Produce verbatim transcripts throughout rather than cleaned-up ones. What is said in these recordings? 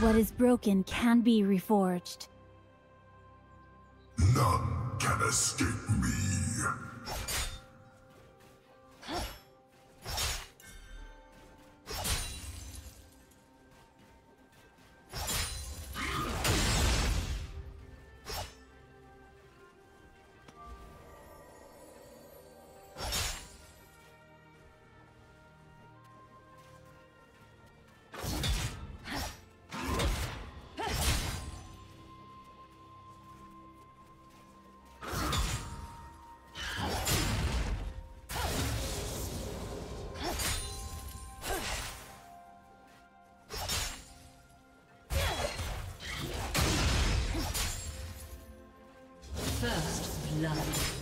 What is broken can be reforged. None can escape me. First blood.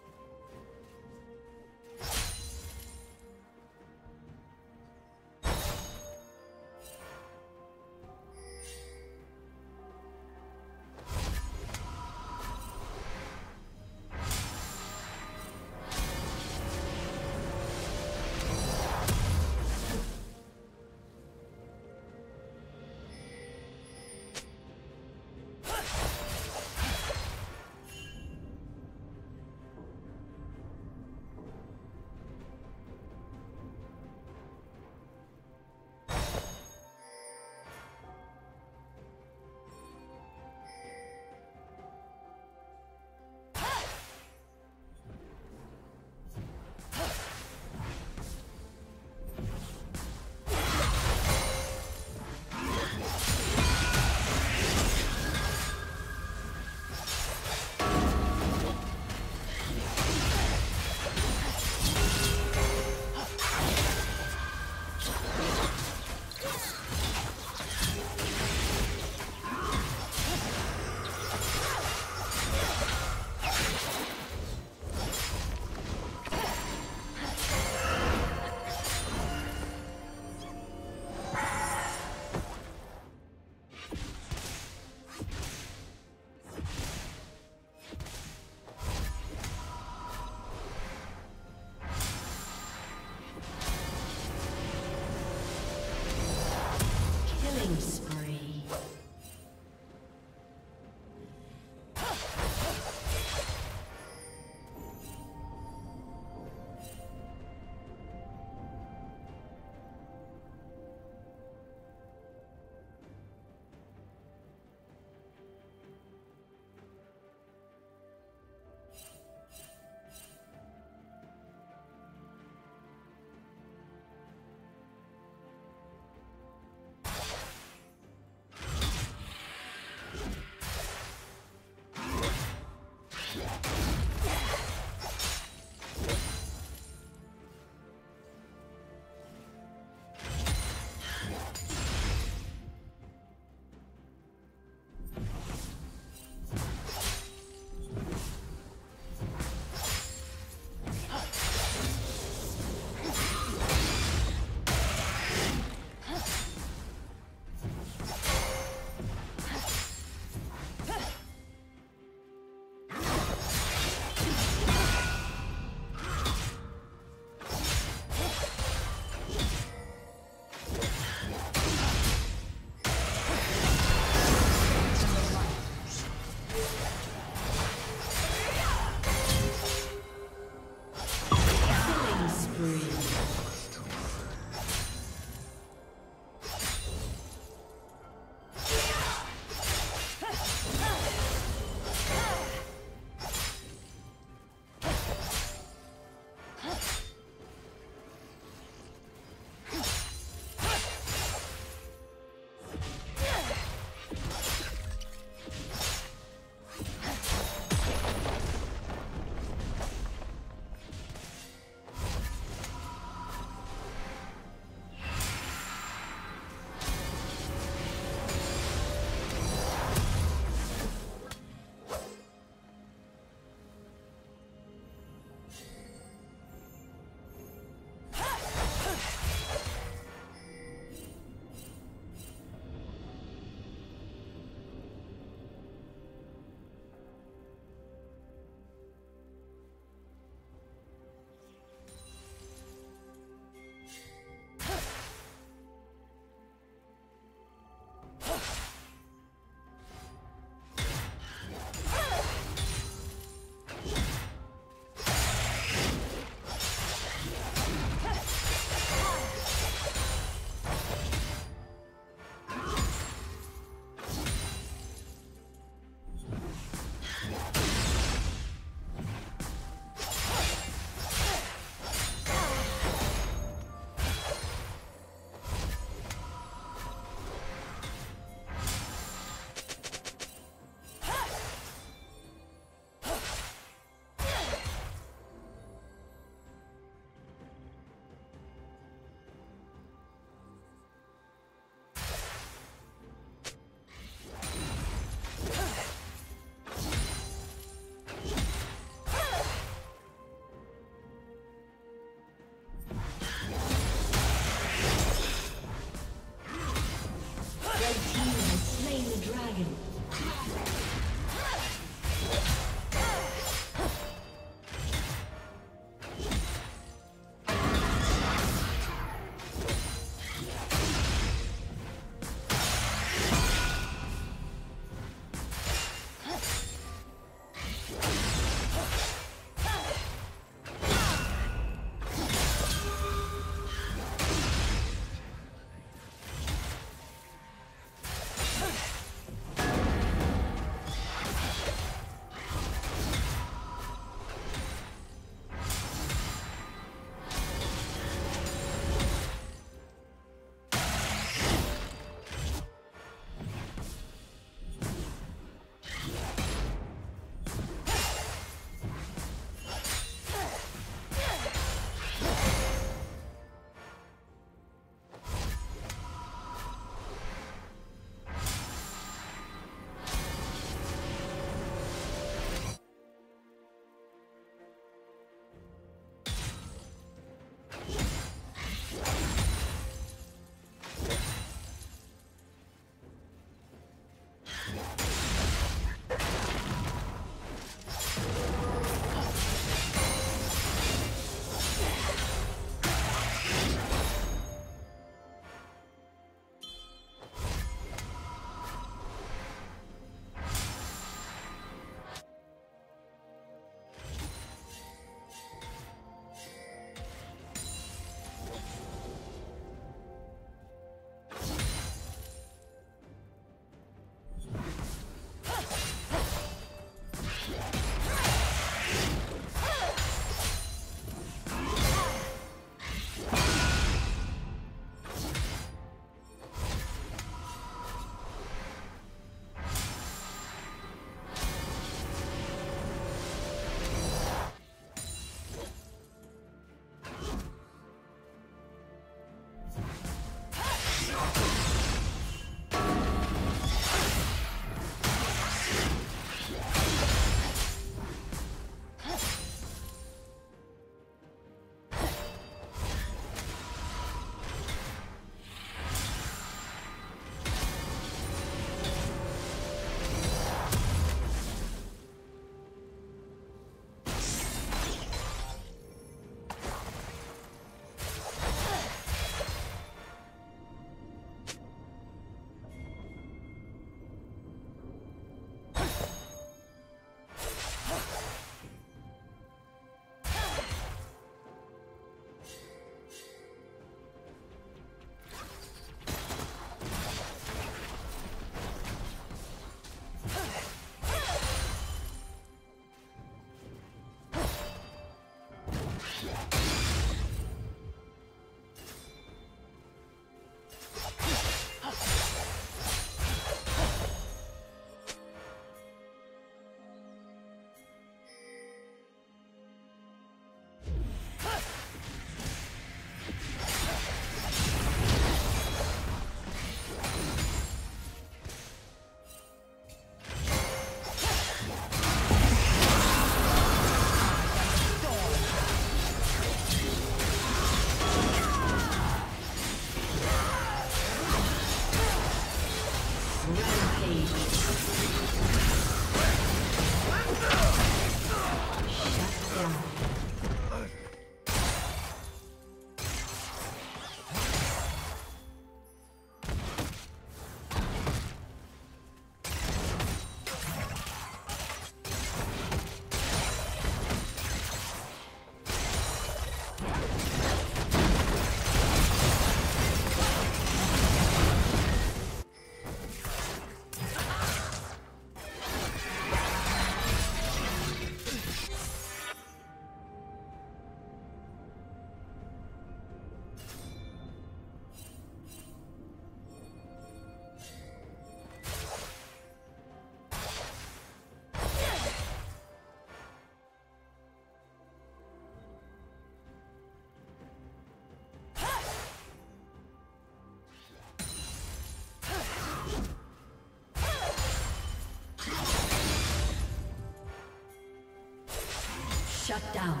Shut down.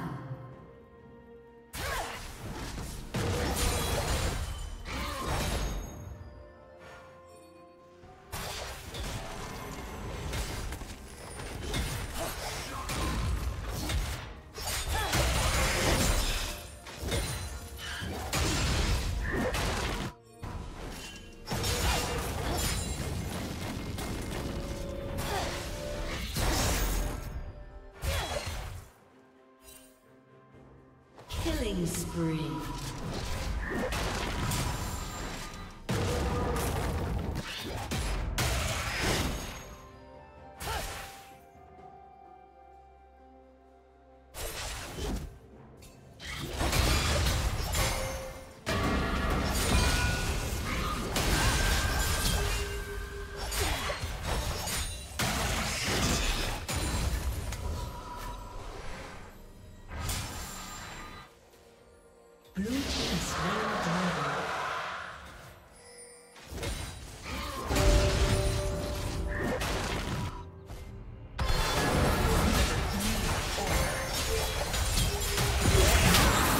Killing spree.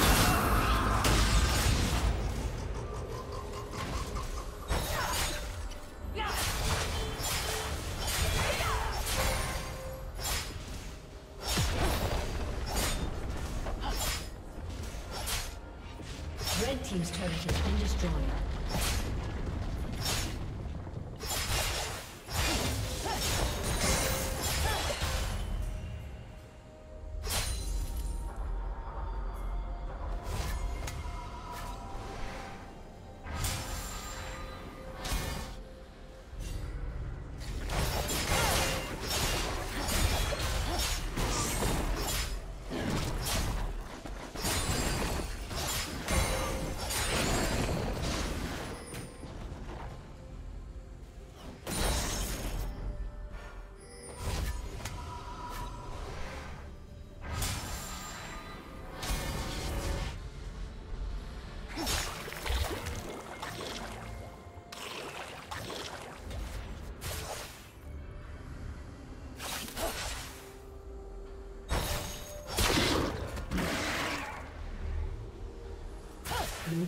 Team's turret has been destroyed. Blue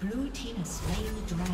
Blue team has slain the dragon.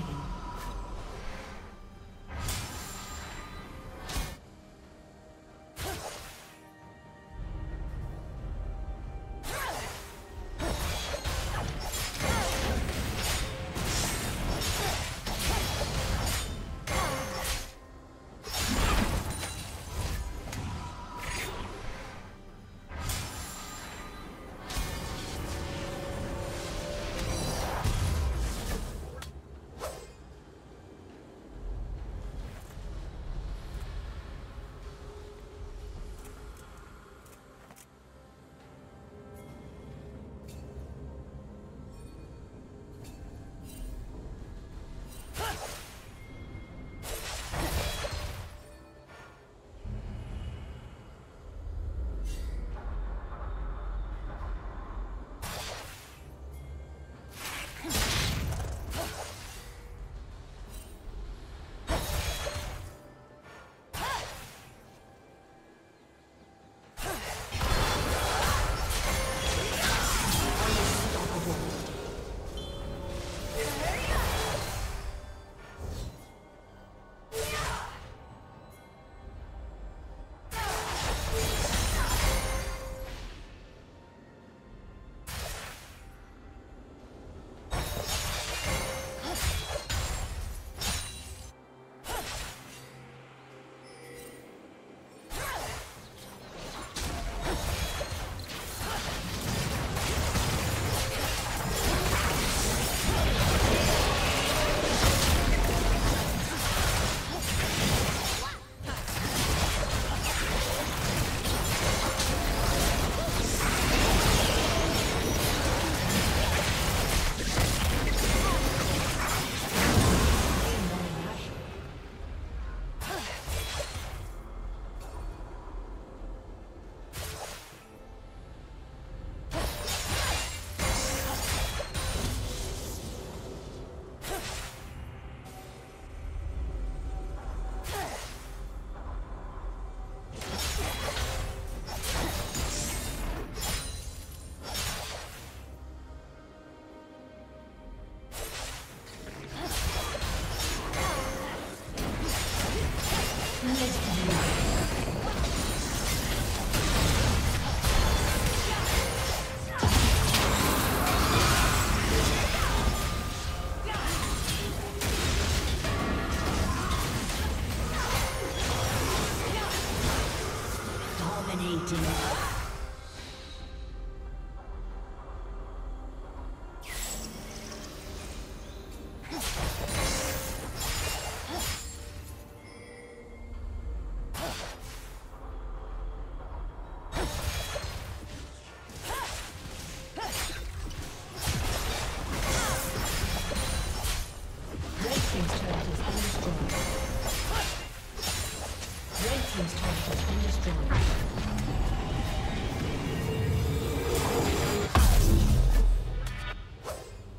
Legend.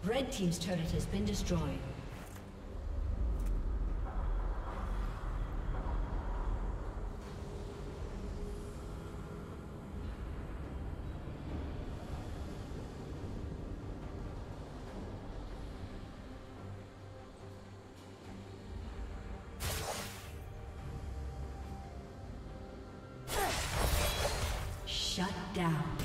Red team's turret has been destroyed. Shut down.